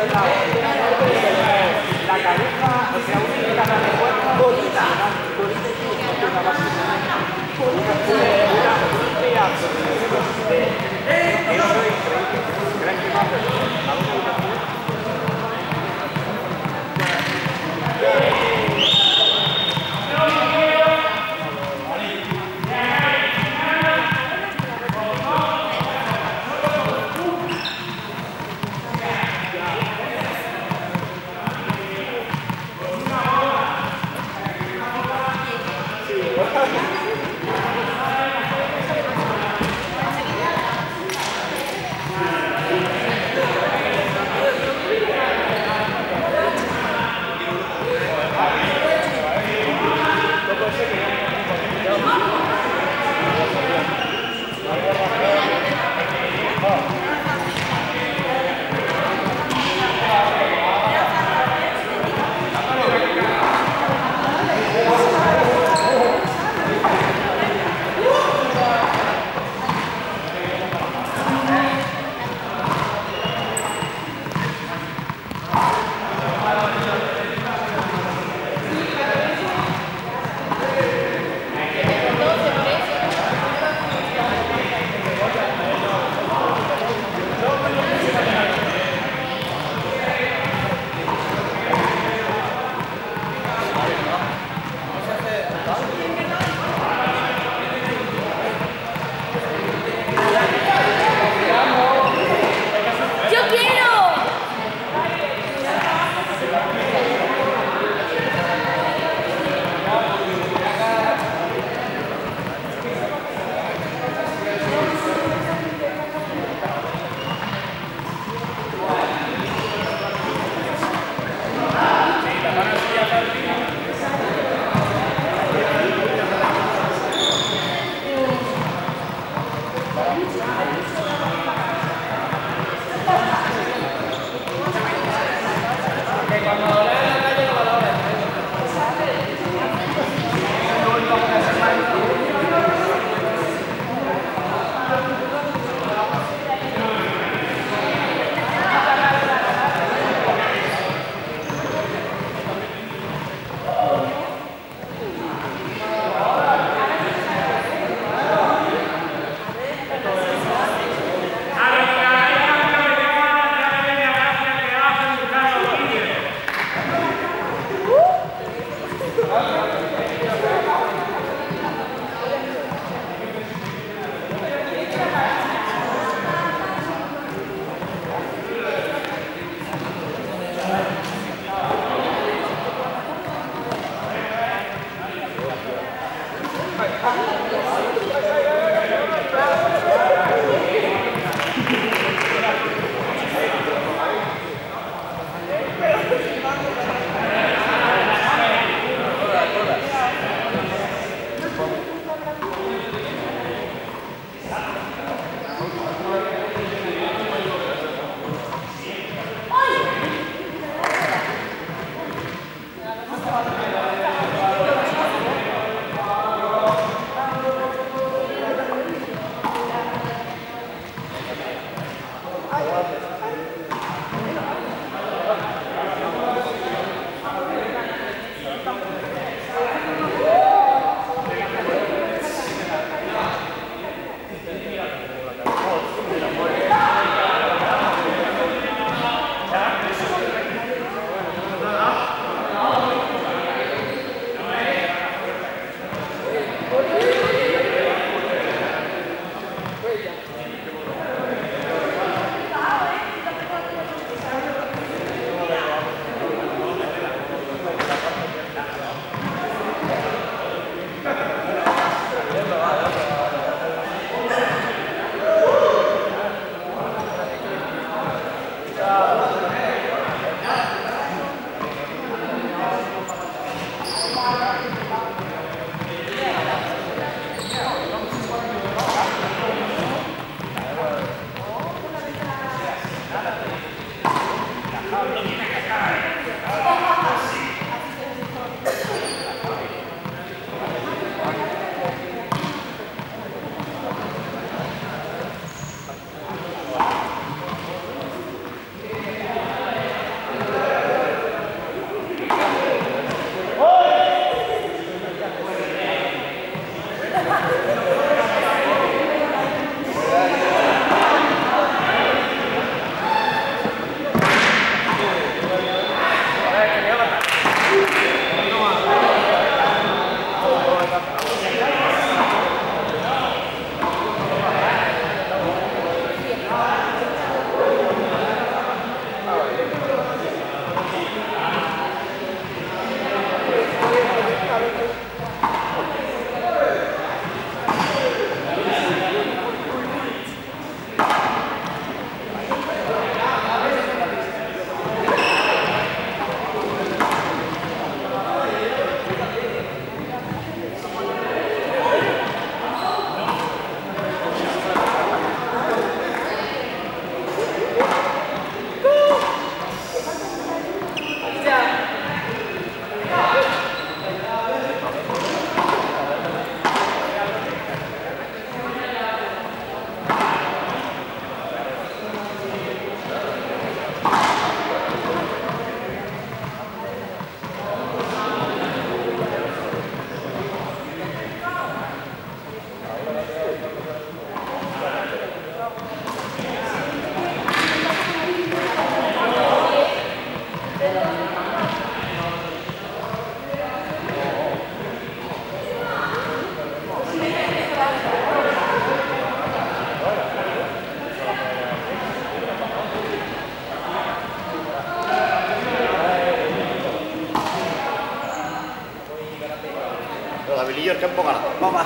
La cabeza, o sea, una cara de cuerpo bonita, biarkan Mama. Mama.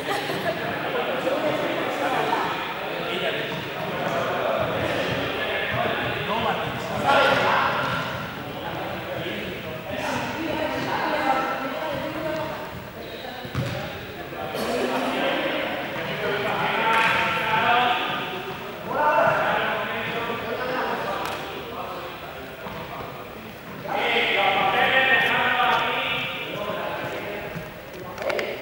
Gracias.